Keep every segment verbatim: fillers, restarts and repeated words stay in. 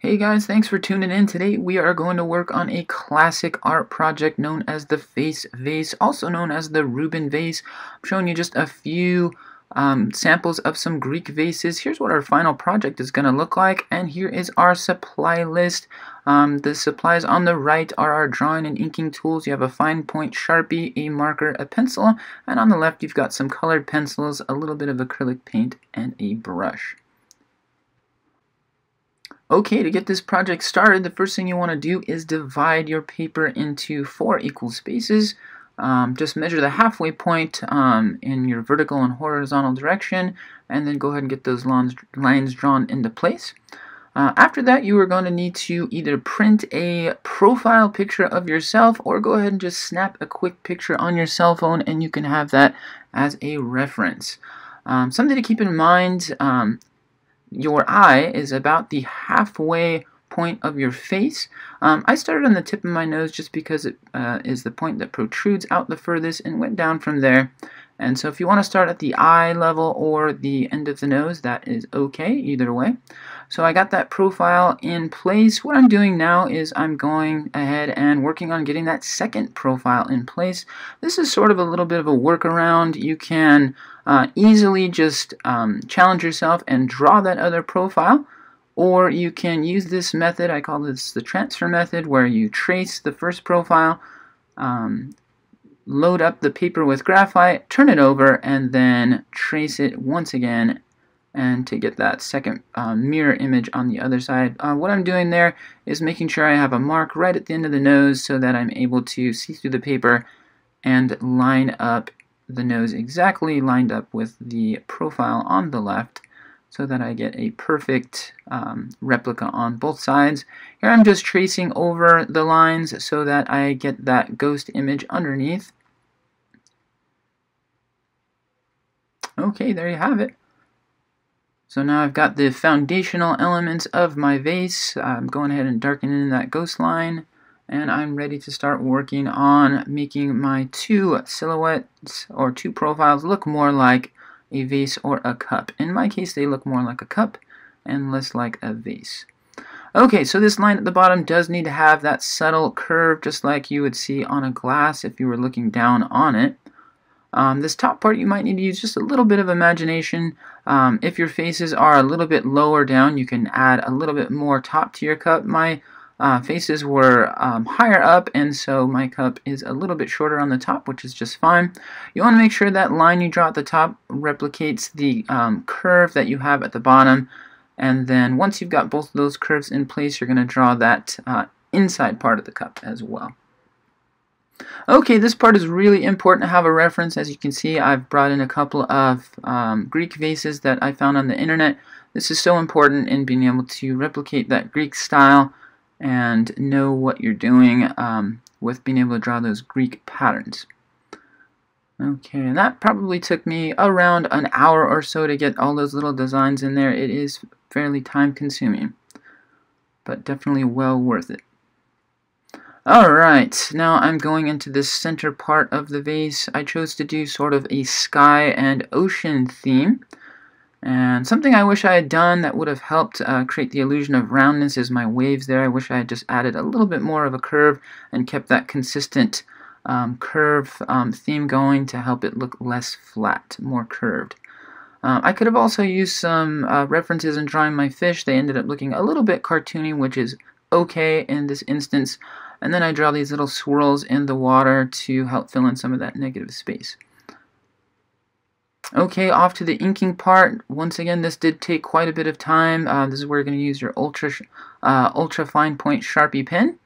Hey guys, thanks for tuning in. Today we are going to work on a classic art project known as the Face Vase, also known as the Ruben Vase. I'm showing you just a few um, samples of some Greek vases. Here's what our final project is going to look like, and here is our supply list. Um, the supplies on the right are our drawing and inking tools. You have a fine point Sharpie, a marker, a pencil, and on the left you've got some colored pencils, a little bit of acrylic paint, and a brush. Okay, to get this project started, the first thing you want to do is divide your paper into four equal spaces. Um, just measure the halfway point um, in your vertical and horizontal direction, and then go ahead and get those lines, lines drawn into place. Uh, after that, you are going to need to either print a profile picture of yourself or go ahead and just snap a quick picture on your cell phone, and you can have that as a reference. Um, something to keep in mind, um, your eye is about the halfway point of your face. Um, I started on the tip of my nose just because it uh, is the point that protrudes out the furthest and went down from there. And so if you want to start at the eye level or the end of the nose, that is okay either way. So I got that profile in place. What I'm doing now is I'm going ahead and working on getting that second profile in place. This is sort of a little bit of a workaround. You can uh, easily just um, challenge yourself and draw that other profile. Or you can use this method, I call this the transfer method, where you trace the first profile, um, load up the paper with graphite, turn it over, and then trace it once again and to get that second uh, mirror image on the other side. Uh, what I'm doing there is making sure I have a mark right at the end of the nose so that I'm able to see through the paper and line up the nose exactly lined up with the profile on the left, so that I get a perfect um, replica on both sides. Here I'm just tracing over the lines so that I get that ghost image underneath. Okay, there you have it. So now I've got the foundational elements of my vase. I'm going ahead and darkening in that ghost line, and I'm ready to start working on making my two silhouettes or two profiles look more like a vase or a cup. In my case, they look more like a cup and less like a vase. Okay, so this line at the bottom does need to have that subtle curve, just like you would see on a glass if you were looking down on it. Um, this top part, you might need to use just a little bit of imagination. Um, if your faces are a little bit lower down, you can add a little bit more top to your cup. My uh, faces were um, higher up, and so my cup is a little bit shorter on the top, which is just fine. You want to make sure that line you draw at the top replicates the um, curve that you have at the bottom, and then once you've got both of those curves in place, you're going to draw that uh, inside part of the cup as well. Okay, this part is really important to have a reference. As you can see, I've brought in a couple of um, Greek vases that I found on the internet. This is so important in being able to replicate that Greek style and know what you're doing um, with being able to draw those Greek patterns. Okay, and that probably took me around an hour or so to get all those little designs in there. It is fairly time-consuming, but definitely well worth it. Alright, now I'm going into this center part of the vase. I chose to do sort of a sky and ocean theme. And something I wish I had done that would have helped uh, create the illusion of roundness is my waves there. I wish I had just added a little bit more of a curve and kept that consistent um, curve um, theme going to help it look less flat, more curved. Uh, I could have also used some uh, references in drawing my fish. They ended up looking a little bit cartoony, which is okay in this instance. And then I draw these little swirls in the water to help fill in some of that negative space. Okay, off to the inking part. Once again, this did take quite a bit of time. Uh, this is where you're going to use your ultra, uh, ultra fine point Sharpie pen.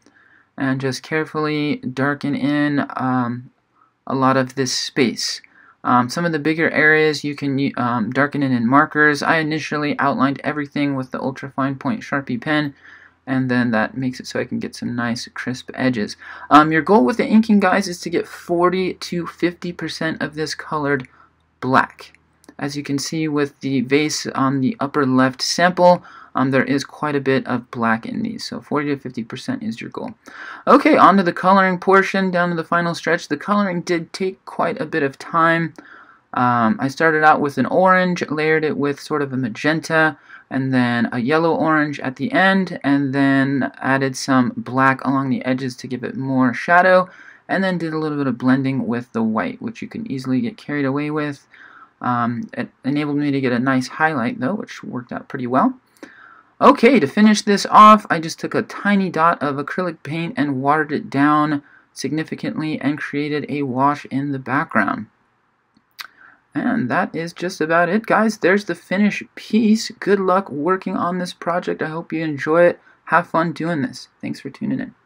And just carefully darken in um, a lot of this space. Um, some of the bigger areas you can um, darken in in markers. I initially outlined everything with the ultra fine point Sharpie pen, and then that makes it so I can get some nice crisp edges. Um, your goal with the inking, guys, is to get forty to fifty percent of this colored black. As you can see with the vase on the upper left sample, um, there is quite a bit of black in these, so forty to fifty percent is your goal. Okay, on to the coloring portion, down to the final stretch. The coloring did take quite a bit of time. Um, I started out with an orange, layered it with sort of a magenta, and then a yellow-orange at the end, and then added some black along the edges to give it more shadow, and then did a little bit of blending with the white, which you can easily get carried away with. Um, it enabled me to get a nice highlight, though, which worked out pretty well. Okay, to finish this off, I just took a tiny dot of acrylic paint and watered it down significantly and created a wash in the background. And that is just about it, guys. There's the finished piece. Good luck working on this project. I hope you enjoy it. Have fun doing this. Thanks for tuning in.